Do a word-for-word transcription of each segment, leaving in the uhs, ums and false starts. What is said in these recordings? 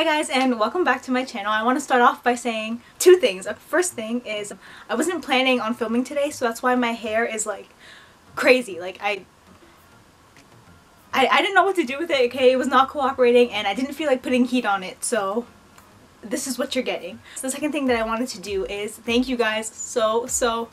Hi guys, and welcome back to my channel. I want to start off by saying two things. First thing is I wasn't planning on filming today, so that's why my hair is like crazy. Like I I, I didn't know what to do with it, okay? It was not cooperating and I didn't feel like putting heat on it, so this is what you're getting. So the second thing that I wanted to do is thank you guys so so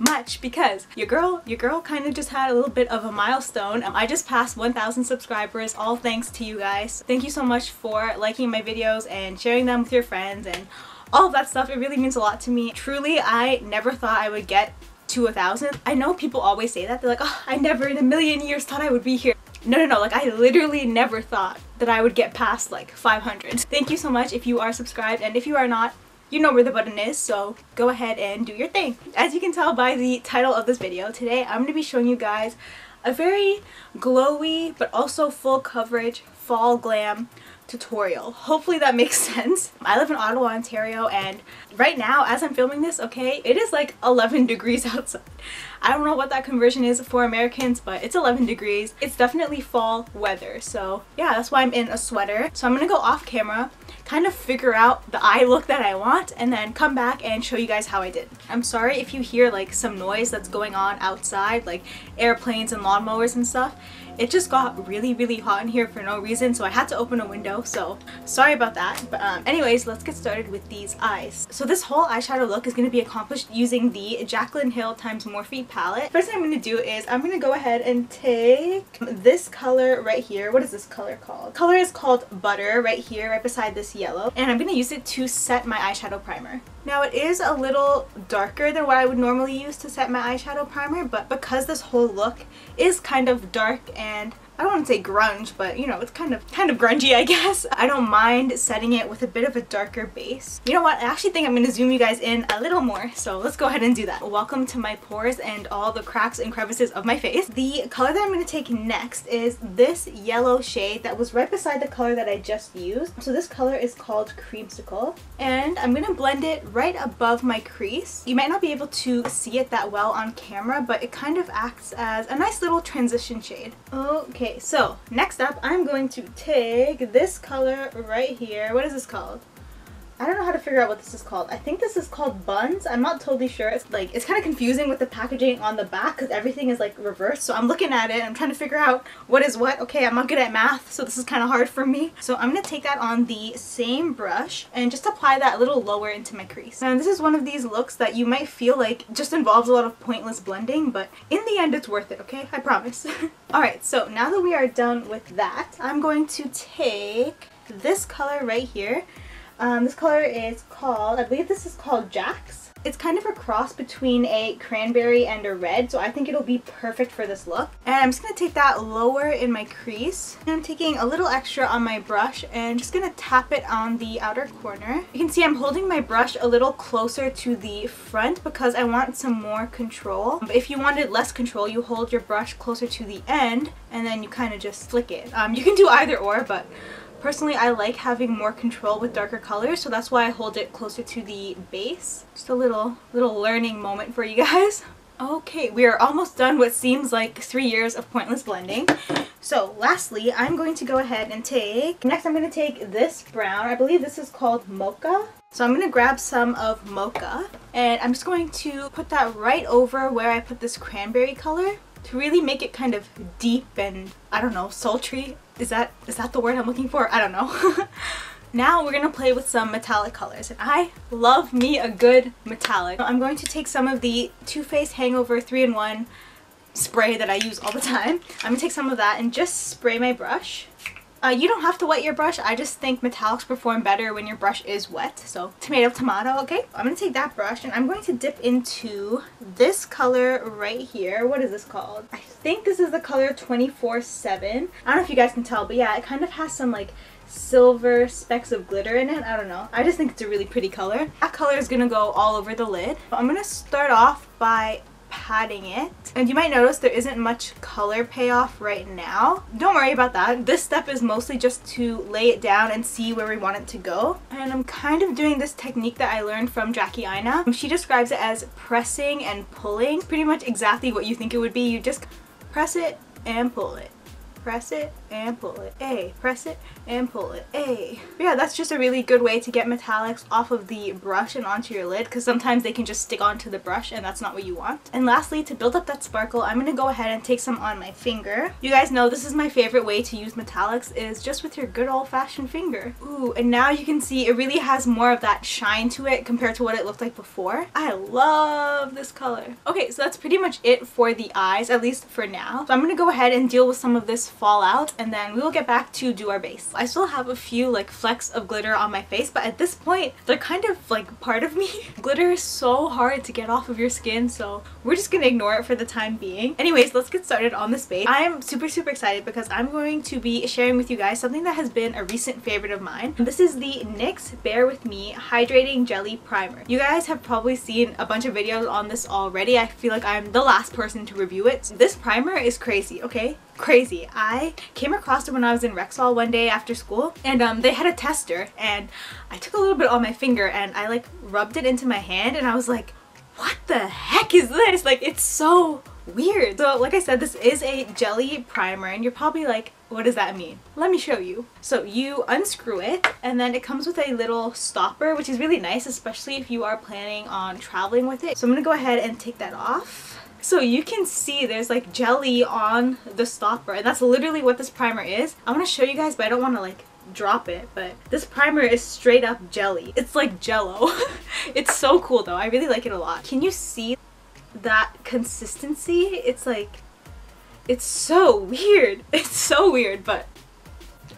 much, because your girl your girl kind of just had a little bit of a milestone. um, I just passed one thousand subscribers, all thanks to you guys. Thank you so much for liking my videos and sharing them with your friends and all of that stuff. It really means a lot to me. Truly, I never thought I would get to a thousand. I know people always say that. They're like, oh, I never in a million years thought I would be here. No, no, no, like I literally never thought that I would get past like five hundred. Thank you so much if you are subscribed, and if you are not, you know where the button is, so go ahead and do your thing. As you can tell by the title of this video, today I'm going to be showing you guys a very glowy but also full coverage fall glam tutorial. Hopefully that makes sense. I live in Ottawa, Ontario, and right now as I'm filming this, okay, it is like eleven degrees outside. I don't know what that conversion is for Americans, but it's eleven degrees. It's definitely fall weather, so yeah, that's why I'm in a sweater. So I'm going to go off camera, kind of figure out the eye look that I want, and then come back and show you guys how I did. I'm sorry if you hear like some noise that's going on outside, like airplanes and lawnmowers and stuff. It just got really really hot in here for no reason, so I had to open a window, so sorry about that. But um, anyways, let's get started with these eyes. So this whole eyeshadow look is going to be accomplished using the Jaclyn Hill x Morphe palette. First thing I'm going to do is I'm going to go ahead and take this color right here. What is this color called? Color is called Butter, right here, right beside this yellow, and I'm going to use it to set my eyeshadow primer. Now it is a little darker than what I would normally use to set my eyeshadow primer, but because this whole look is kind of dark and I don't want to say grunge, but you know, it's kind of kind of grungy, I guess, I don't mind setting it with a bit of a darker base. You know what, I actually think I'm going to zoom you guys in a little more, so let's go ahead and do that. Welcome to my pores and all the cracks and crevices of my face. The color that I'm going to take next is this yellow shade that was right beside the color that I just used. So this color is called Creamsicle, and I'm going to blend it right above my crease. You might not be able to see it that well on camera, but it kind of acts as a nice little transition shade. Okay. Okay, so next up I'm going to take this color right here. What is this called? I don't know how to figure out what this is called. I think this is called Buns. I'm not totally sure. It's like, it's kind of confusing with the packaging on the back because everything is like reversed, so I'm looking at it and I'm trying to figure out what is what. Okay, I'm not good at math, so this is kind of hard for me. So I'm going to take that on the same brush and just apply that a little lower into my crease. And this is one of these looks that you might feel like just involves a lot of pointless blending, but in the end it's worth it, okay? I promise. Alright, so now that we are done with that, I'm going to take this color right here. Um, this color is called, I believe this is called Jax. It's kind of a cross between a cranberry and a red, so I think it'll be perfect for this look. And I'm just going to take that lower in my crease. And I'm taking a little extra on my brush and just going to tap it on the outer corner. You can see I'm holding my brush a little closer to the front because I want some more control. But if you wanted less control, you hold your brush closer to the end and then you kind of just flick it. Um, you can do either or, but personally, I like having more control with darker colors, so that's why I hold it closer to the base. Just a little, little learning moment for you guys. Okay, we are almost done what seems like three years of pointless blending. So lastly, I'm going to go ahead and take, next I'm going to take this brown. I believe this is called Mocha. So I'm going to grab some of Mocha, and I'm just going to put that right over where I put this cranberry color to really make it kind of deep and, I don't know, sultry. Is that is that the word I'm looking for? I don't know. Now we're gonna play with some metallic colors, and I love me a good metallic. I'm going to take some of the Too Faced Hangover three in one spray that I use all the time. I'm gonna take some of that and just spray my brush. Uh, you don't have to wet your brush. I just think metallics perform better when your brush is wet. So tomato, tomato, okay? I'm going to take that brush and I'm going to dip into this color right here. What is this called? I think this is the color twenty-four seven. I don't know if you guys can tell, but yeah, it kind of has some like silver specks of glitter in it. I don't know. I just think it's a really pretty color. That color is going to go all over the lid. I'm going to start off by patting it, and you might notice there isn't much color payoff right now. Don't worry about that. This step is mostly just to lay it down and see where we want it to go. And I'm kind of doing this technique that I learned from Jackie Aina. She describes it as pressing and pulling. It's pretty much exactly what you think it would be. You just press it and pull it, press it and pull it, ay, press it and pull it, ay. But yeah, that's just a really good way to get metallics off of the brush and onto your lid, because sometimes they can just stick onto the brush and that's not what you want. And lastly, to build up that sparkle, I'm gonna go ahead and take some on my finger. You guys know this is my favorite way to use metallics, is just with your good old-fashioned finger. Ooh, and now you can see it really has more of that shine to it compared to what it looked like before. I love this color. Okay, so that's pretty much it for the eyes, at least for now. So I'm gonna go ahead and deal with some of this fallout, and then we will get back to do our base. I still have a few like flecks of glitter on my face, but at this point they're kind of like part of me. Glitter is so hard to get off of your skin, so we're just gonna ignore it for the time being. Anyways, let's get started on this base. I am super super excited because I'm going to be sharing with you guys something that has been a recent favorite of mine. This is the N Y X Bare With Me Hydrating Jelly Primer. You guys have probably seen a bunch of videos on this already. I feel like I'm the last person to review it. This primer is crazy, okay? Crazy. I came across it when I was in Rexall one day after school, and um, they had a tester, and I took a little bit on my finger and I like rubbed it into my hand, and I was like, what the heck is this? Like, it's so weird. So like I said, this is a jelly primer, and you're probably like, what does that mean? Let me show you. So you unscrew it, and then it comes with a little stopper, which is really nice, especially if you are planning on traveling with it. So I'm gonna go ahead and take that off. So you can see there's like jelly on the stopper, and that's literally what this primer is. I want to show you guys, but I don't want to like drop it, but this primer is straight up jelly. It's like jello. It's so cool though. I really like it a lot. Can you see that consistency? It's like, it's so weird. It's so weird, but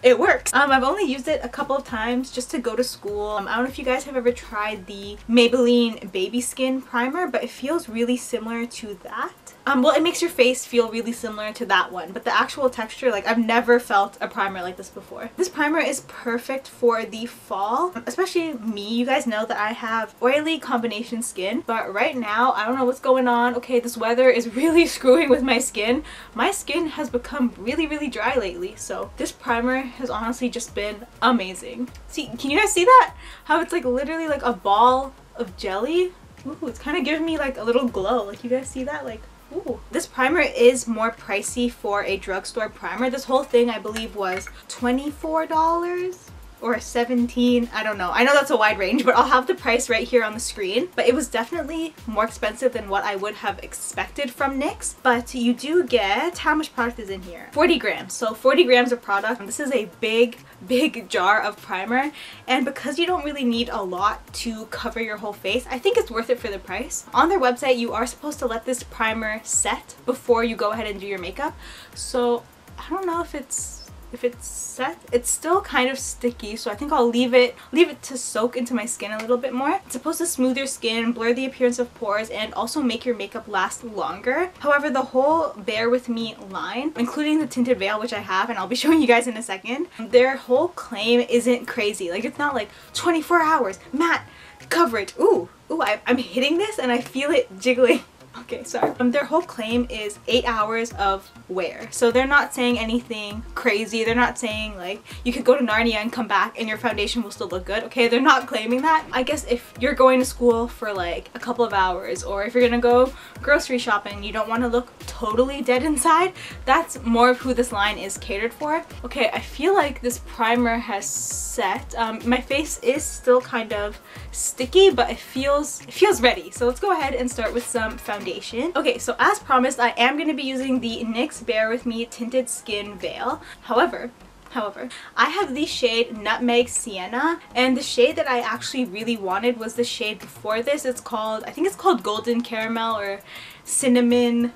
it works. Um, I've only used it a couple of times just to go to school. Um, I don't know if you guys have ever tried the Maybelline Baby Skin Primer, but it feels really similar to that. Um, well, it makes your face feel really similar to that one, but the actual texture, like, I've never felt a primer like this before. This primer is perfect for the fall, especially me. You guys know that I have oily combination skin, but right now, I don't know what's going on. Okay, this weather is really screwing with my skin. My skin has become really, really dry lately, so this primer has honestly just been amazing. See, can you guys see that? How it's like literally like a ball of jelly? Ooh, it's kind of giving me like a little glow. Like, you guys see that? Like, ooh. This primer is more pricey for a drugstore primer. This whole thing I believe was twenty-four dollars. Or seventeen, I don't know. I know that's a wide range, but I'll have the price right here on the screen. But it was definitely more expensive than what I would have expected from N Y X. But you do get, how much product is in here? forty grams. So forty grams of product. This is a big, big jar of primer. And because you don't really need a lot to cover your whole face, I think it's worth it for the price. On their website, you are supposed to let this primer set before you go ahead and do your makeup. So I don't know if it's If it's set, it's still kind of sticky, so I think I'll leave it leave it to soak into my skin a little bit more. It's supposed to smooth your skin, blur the appearance of pores, and also make your makeup last longer. However, the whole Bare With Me line, including the tinted veil, which I have, and I'll be showing you guys in a second, their whole claim isn't crazy. Like, it's not like twenty-four hours, matte coverage. Ooh, ooh, I, I'm hitting this and I feel it jiggling. Okay, sorry. Um, their whole claim is eight hours of wear. So they're not saying anything crazy. They're not saying like you could go to Narnia and come back and your foundation will still look good. Okay, they're not claiming that. I guess if you're going to school for like a couple of hours, or if you're gonna go grocery shopping, you don't want to look totally dead inside. That's more of who this line is catered for. Okay, I feel like this primer has set. Um, my face is still kind of sticky, but it feels it feels ready. So let's go ahead and start with some foundation. Foundation. Okay, so as promised, I am going to be using the N Y X Bare With Me Tinted Skin Veil. However, however, I have the shade Nutmeg Sienna, and the shade that I actually really wanted was the shade before this. It's called, I think it's called Golden Caramel or Cinnamon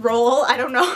Roll, I don't know.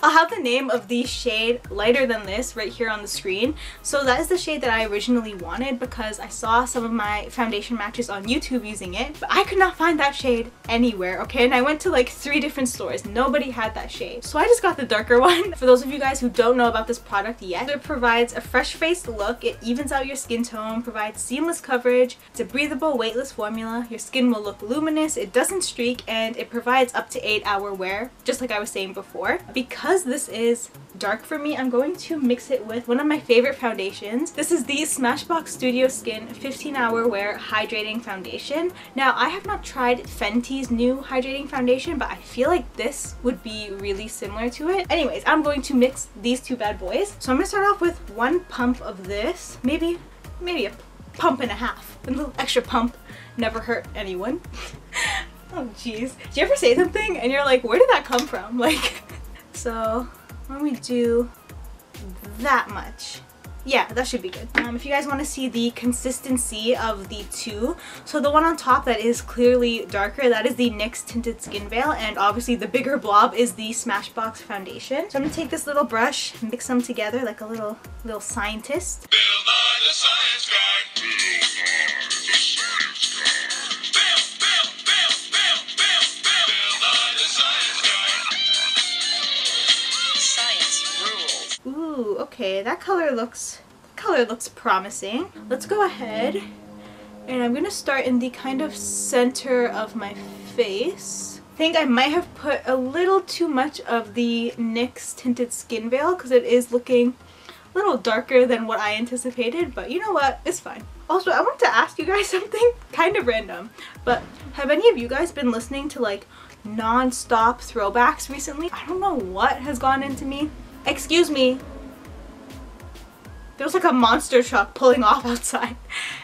I'll have the name of the shade lighter than this right here on the screen. So that is the shade that I originally wanted because I saw some of my foundation matches on YouTube using it, but I could not find that shade anywhere, okay? And I went to like three different stores. Nobody had that shade. So I just got the darker one. For those of you guys who don't know about this product yet, it provides a fresh faced look. It evens out your skin tone, provides seamless coverage. It's a breathable, weightless formula. Your skin will look luminous. It doesn't streak, and it provides up to eight hour wear, just like like I was saying before. Because this is dark for me, I'm going to mix it with one of my favorite foundations. This is the Smashbox Studio Skin fifteen hour Wear Hydrating Foundation. Now, I have not tried Fenty's new hydrating foundation, but I feel like this would be really similar to it. Anyways, I'm going to mix these two bad boys. So I'm gonna start off with one pump of this, maybe, maybe a pump and a half. A little extra pump, never hurt anyone. Oh jeez. Do you ever say something and you're like, where did that come from? Like, so let me do that much. Yeah, that should be good. Um, if you guys want to see the consistency of the two, so the one on top that is clearly darker, that is the NYX Tinted Skin Veil, and obviously the bigger blob is the Smashbox foundation. So I'm gonna take this little brush, mix them together like a little little scientist. Ooh, okay, that color looks that color looks promising. Let's go ahead and I'm gonna start in the kind of center of my face. I think I might have put a little too much of the NYX Tinted Skin Veil because it is looking a little darker than what I anticipated, but you know what, it's fine. Also, I wanted to ask you guys something kind of random, but have any of you guys been listening to like non-stop throwbacks recently? I don't know what has gone into me. Excuse me. There was like a monster truck pulling off outside.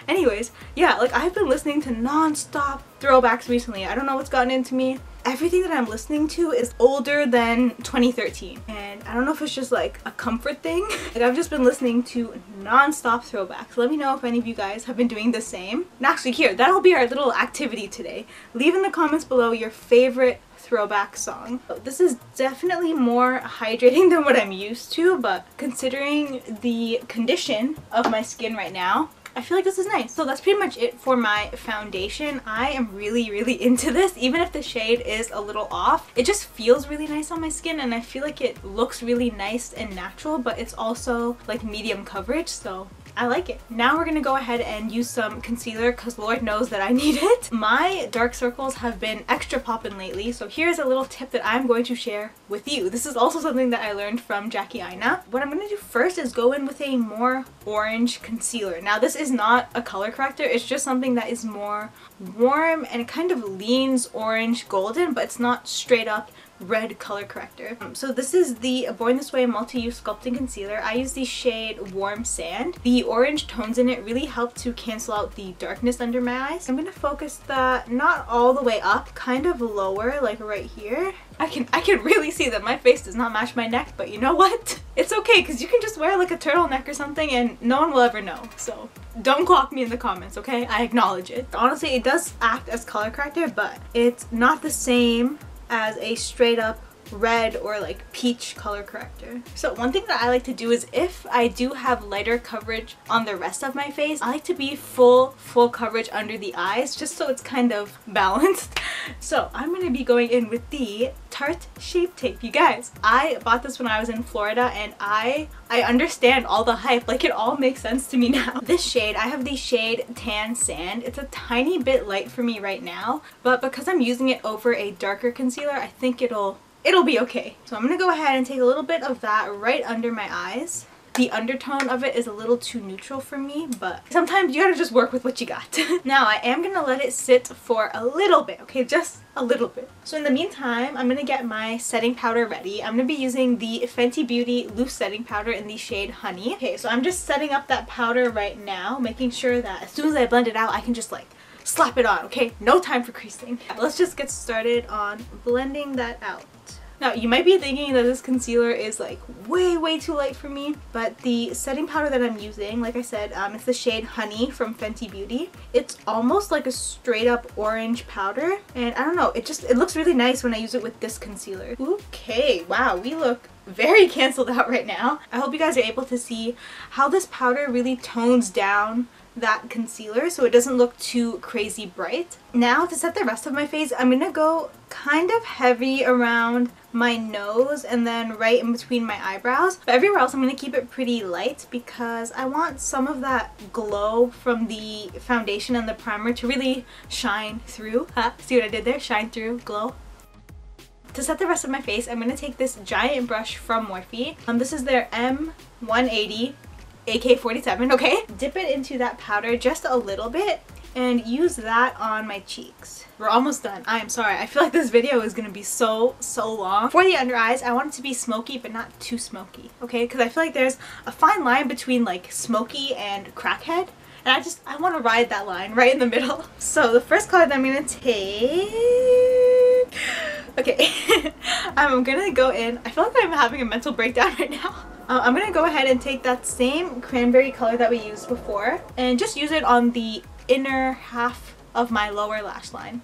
Anyways, yeah, like I've been listening to non-stop throwbacks recently. I don't know what's gotten into me. Everything that I'm listening to is older than twenty thirteen. And I don't know if it's just like a comfort thing. Like I've just been listening to non-stop throwbacks. Let me know if any of you guys have been doing the same. And actually here, that'll be our little activity today. Leave in the comments below your favorite throwback song. This is definitely more hydrating than what I'm used to, but considering the condition of my skin right now, I feel like this is nice. So that's pretty much it for my foundation. I am really, really into this. Even if the shade is a little off, it just feels really nice on my skin and I feel like it looks really nice and natural, but it's also like medium coverage, so I like it. Now we're gonna go ahead and use some concealer because Lord knows that I need it. My dark circles have been extra poppin' lately, so here's a little tip that I'm going to share with you. This is also something that I learned from Jackie Aina. What I'm gonna do first is go in with a more orange concealer. Now this is not a color corrector, it's just something that is more warm and it kind of leans orange golden, but it's not straight up red color corrector. Um, so this is the Born This Way Multi-Use Sculpting Concealer. I use the shade Warm Sand. The orange tones in it really help to cancel out the darkness under my eyes. I'm gonna focus that not all the way up, kind of lower, like right here. I can I can really see that my face does not match my neck, but you know what? It's okay because you can just wear like a turtleneck or something and no one will ever know. So don't clock me in the comments, okay? I acknowledge it. Honestly, it does act as color corrector, but it's not the same as a straight up red or like peach color corrector. So one thing that I like to do is if I do have lighter coverage on the rest of my face, I like to be full full coverage under the eyes just so it's kind of balanced. So I'm gonna be going in with the Tarte Shape Tape. You guys, I bought this when I was in Florida and I I understand all the hype, like it all makes sense to me now. This shade, I have the shade Tan Sand. It's a tiny bit light for me right now, but because I'm using it over a darker concealer, I think it'll It'll be okay. So I'm gonna go ahead and take a little bit of that right under my eyes. The undertone of it is a little too neutral for me, but sometimes you gotta just work with what you got. Now I am gonna let it sit for a little bit, okay? Just a little bit. So in the meantime, I'm gonna get my setting powder ready. I'm gonna be using the Fenty Beauty Loose Setting Powder in the shade Honey. Okay, so I'm just setting up that powder right now, making sure that as soon as I blend it out, I can just like slap it on, okay? No time for creasing. Let's just get started on blending that out. Now, you might be thinking that this concealer is like way, way too light for me, but the setting powder that I'm using, like I said, um, it's the shade Honey from Fenty Beauty. It's almost like a straight up orange powder, and I don't know, it just, it looks really nice when I use it with this concealer. Okay, wow, we look very canceled out right now. I hope you guys are able to see how this powder really tones down that concealer so it doesn't look too crazy bright. Now to set the rest of my face, I'm gonna go kind of heavy around my nose and then right in between my eyebrows, but everywhere else I'm gonna keep it pretty light because I want some of that glow from the foundation and the primer to really shine through. Huh? See what I did there? Shine through, glow. To set the rest of my face, I'm going to take this giant brush from Morphe. Um, this is their M one eighty A K forty-seven, okay? Dip it into that powder just a little bit and use that on my cheeks. We're almost done. I am sorry. I feel like this video is going to be so, so long. For the under eyes, I want it to be smoky, but not too smoky, okay? Because I feel like there's a fine line between like smoky and crackhead. And I just, I want to ride that line right in the middle. So the first color that I'm going to take... Okay, I'm going to go in. I feel like I'm having a mental breakdown right now. Uh, I'm going to go ahead and take that same cranberry color that we used before and just use it on the inner half of my lower lash line.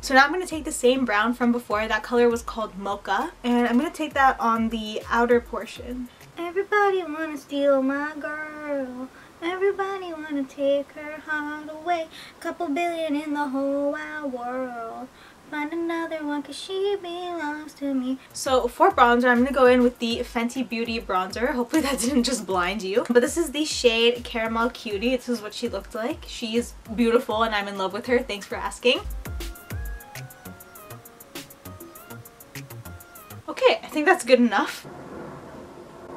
So now I'm going to take the same brown from before. That color was called Mocha. And I'm going to take that on the outer portion. Everybody wanna steal my girl. Everybody wanna take her heart away. Couple billion in the whole wide world. Find another one cause she belongs to me. So for bronzer, I'm gonna go in with the Fenty Beauty bronzer. Hopefully that didn't just blind you. But this is the shade Caramel Cutie. This is what she looked like. She is beautiful and I'm in love with her. Thanks for asking. Okay, I think that's good enough.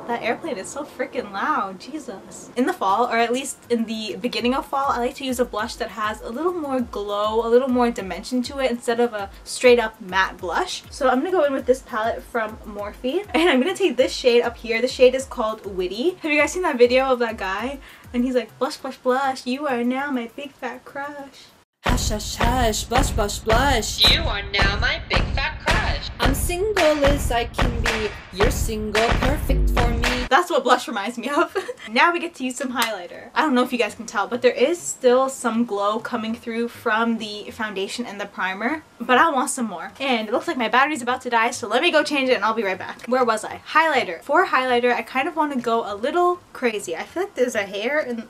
That airplane is so freaking loud, Jesus. In the fall, or at least in the beginning of fall, I like to use a blush that has a little more glow, a little more dimension to it instead of a straight up matte blush. So I'm gonna go in with this palette from Morphe and I'm gonna take this shade up here. The shade is called Witty. Have you guys seen that video of that guy? And he's like, blush, blush, blush, you are now my big fat crush. Hush, hush, hush, blush, blush, blush, you are now my big fat crush. I'm single as I can be, you're single, perfect for me. That's what blush reminds me of. Now we get to use some highlighter. I don't know if you guys can tell, but there is still some glow coming through from the foundation and the primer, but I want some more. And it looks like my battery's about to die, so let me go change it and I'll be right back. Where was I? Highlighter. For highlighter, I kind of want to go a little crazy. I feel like there's a hair in...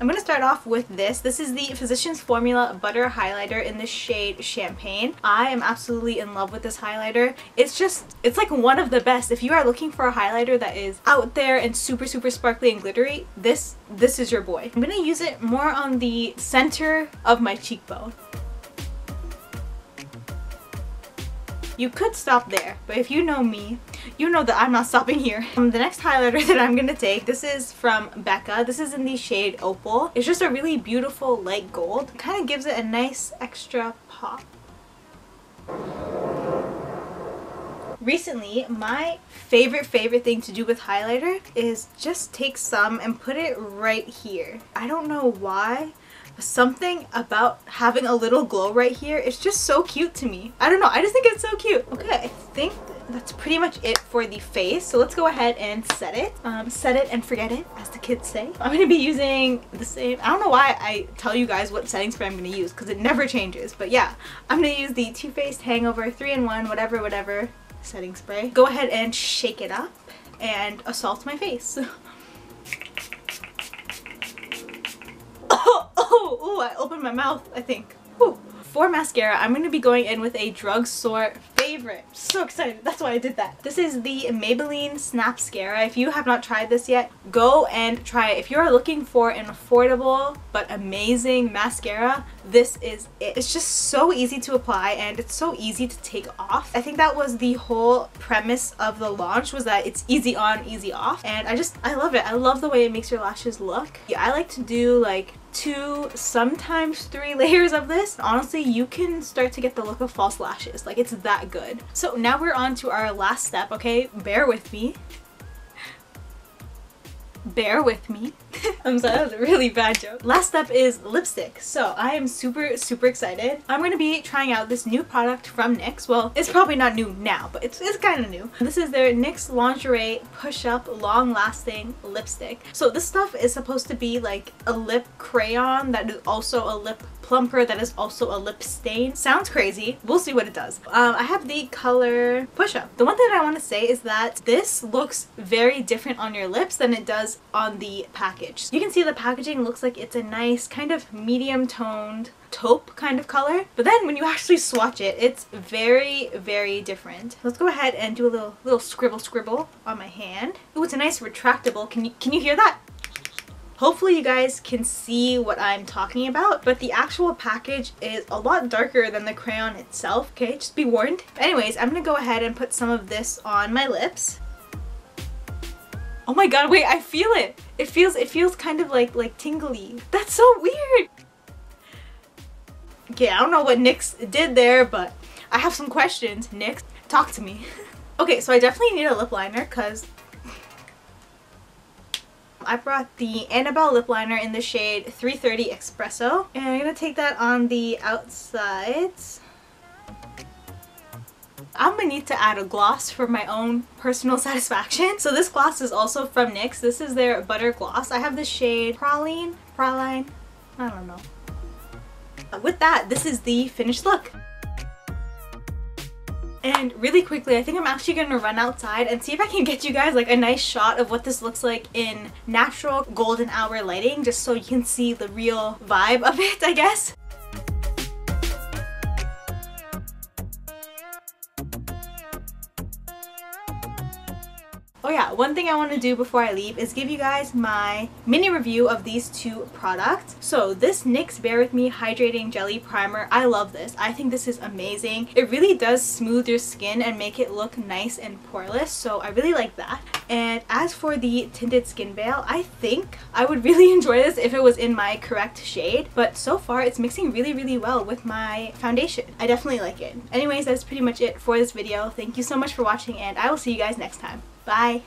I'm going to start off with this. This is the Physician's Formula Butter Highlighter in the shade Champagne. I am absolutely in love with this highlighter. It's just, it's like one of the best. If you are looking for a highlighter that is out there and super, super sparkly and glittery, this, this is your boy. I'm going to use it more on the center of my cheekbone. You could stop there, but if you know me, you know that I'm not stopping here. Um, the next highlighter that I'm going to take, this is from Becca. This is in the shade Opal. It's just a really beautiful light gold. It kind of gives it a nice extra pop. Recently, my favorite, favorite thing to do with highlighter is just take some and put it right here. I don't know why. Something about having a little glow right here, it's just so cute to me. I don't know, I just think it's so cute. Okay, I think that's pretty much it for the face. So let's go ahead and set it. Um, set it and forget it, as the kids say. I'm gonna be using the same, I don't know why I tell you guys what setting spray I'm gonna use, because it never changes. But yeah, I'm gonna use the Too Faced Hangover three in one, whatever, whatever setting spray. Go ahead and shake it up and assault my face. Ooh, I opened my mouth, I think. Ooh. For mascara, I'm going to be going in with a drugstore favorite. So excited. That's why I did that. This is the Maybelline Snapscara. If you have not tried this yet, go and try it. If you're looking for an affordable but amazing mascara, this is it. It's just so easy to apply and it's so easy to take off. I think that was the whole premise of the launch, was that it's easy on, easy off. And I just, I love it. I love the way it makes your lashes look. Yeah, I like to do like two, sometimes three layers of this. Honestly, you can start to get the look of false lashes. Like, it's that good. So now we're on to our last step, okay? Bear with me. Bear with me. I'm sorry, that was a really bad joke. Last step is lipstick. So I am super, super excited. I'm going to be trying out this new product from NYX. Well, it's probably not new now, but it's, it's kind of new. This is their NYX Lingerie Push-Up Long-Lasting Lipstick. So this stuff is supposed to be like a lip crayon that is also a lip plumper that is also a lip stain. Sounds crazy. We'll see what it does. Um, I have the color Push-Up. The one thing I want to say is that this looks very different on your lips than it does on the package. You can see the packaging looks like it's a nice kind of medium toned taupe kind of color, but then when you actually swatch it, it's very, very different. Let's go ahead and do a little little scribble scribble on my hand. Ooh, it's a nice retractable. Can you can you hear that? Hopefully you guys can see what I'm talking about, but the actual package is a lot darker than the crayon itself, okay? Just be warned. Anyways, I'm gonna go ahead and put some of this on my lips. Oh my god, wait, I feel it! It feels it feels kind of like like tingly. That's so weird! Okay, I don't know what NYX did there, but I have some questions. NYX, talk to me. Okay, so I definitely need a lip liner because I brought the Annabelle lip liner in the shade three thirty Espresso. And I'm gonna take that on the outsides. I'm gonna need to add a gloss for my own personal satisfaction. So this gloss is also from NYX. This is their Butter Gloss. I have the shade Praline, Praline, I don't know. With that, this is the finished look. And really quickly, I think I'm actually gonna run outside and see if I can get you guys like a nice shot of what this looks like in natural golden hour lighting, just so you can see the real vibe of it, I guess. Oh yeah, one thing I want to do before I leave is give you guys my mini review of these two products. So this NYX Bare With Me Hydrating Jelly Primer, I love this. I think this is amazing. It really does smooth your skin and make it look nice and poreless, so I really like that. And as for the tinted skin veil, I think I would really enjoy this if it was in my correct shade, but so far it's mixing really, really well with my foundation. I definitely like it. Anyways, that's pretty much it for this video. Thank you so much for watching, and I will see you guys next time. Bye!